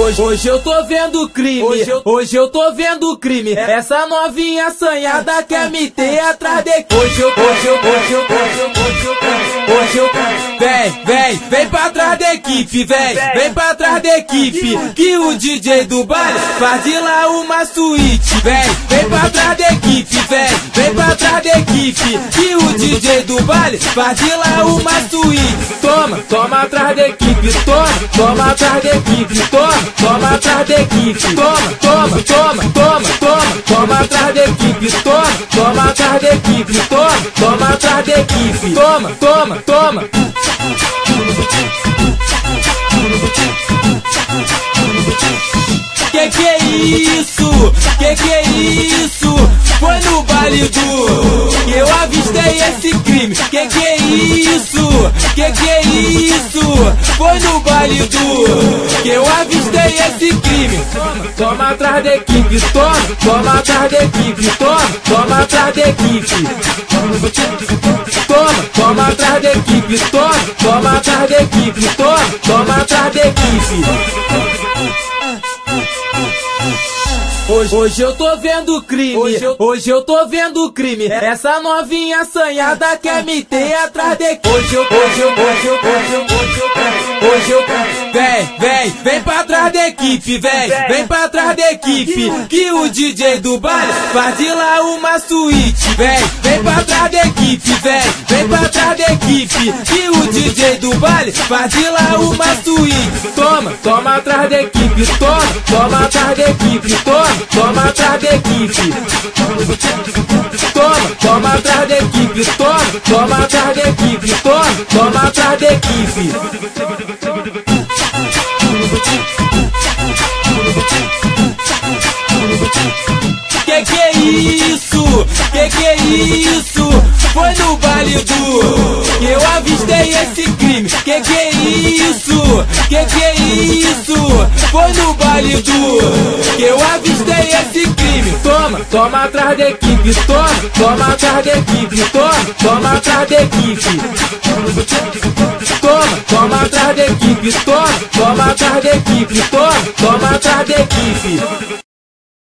Hoje eu tô vendo crime, hoje eu tô vendo crime. Essa novinha assanhada quer me ter atrás de crime. Hoje eu vem pra trás da equipe, vem pra trás da equipe. Que o DJ do baile faz de lá uma suíte. Vem pra trás da equipe, vem pra trás da equipe. Que o DJ do baile faz de lá uma suíte. Toma atrás da equipe, toma atrás da equipe, toma atrás da equipe, toma atrás da equipe, toma atrás da equipe, toma atrás da equipe, toma. Que é isso? Que é isso? Foi no baile do que eu avistei esse crime. Que é isso? Que é isso? Foi no baile do que eu avistei esse crime. Toma atrás da equipe, toma atrás da equipe, toma atrás da equipe. Toma atrás da equipe, toma atrás da equipe, toma atrás da equipe. Hoje eu tô vendo crime, hoje eu tô vendo crime. Essa novinha assanhada quer me ter atrás da equipe. Hoje eu vem pra trás da equipe, vem pra trás da equipe. Que o DJ do baile faz de lá uma suíte. Vem pra trás da equipe, vem pra trás da equipe. Que o DJ do baile faz de lá uma suíte. Toma atrás da equipe, toma atrás da equipe, toma atrás da equipe. Toma atrás da equipe, toma atrás da equipe, toma atrás da equipe. Que é isso? Que é isso? Foi no baile do que eu avistei esse crime. Que é isso? Que é isso? Foi no baile do que eu avistei esse crime. Toma atrás da equipe, toma atrás da equipe, toma atrás da equipe. Toma atrás da equipe, toma atrás da equipe, toma atrás da equipe.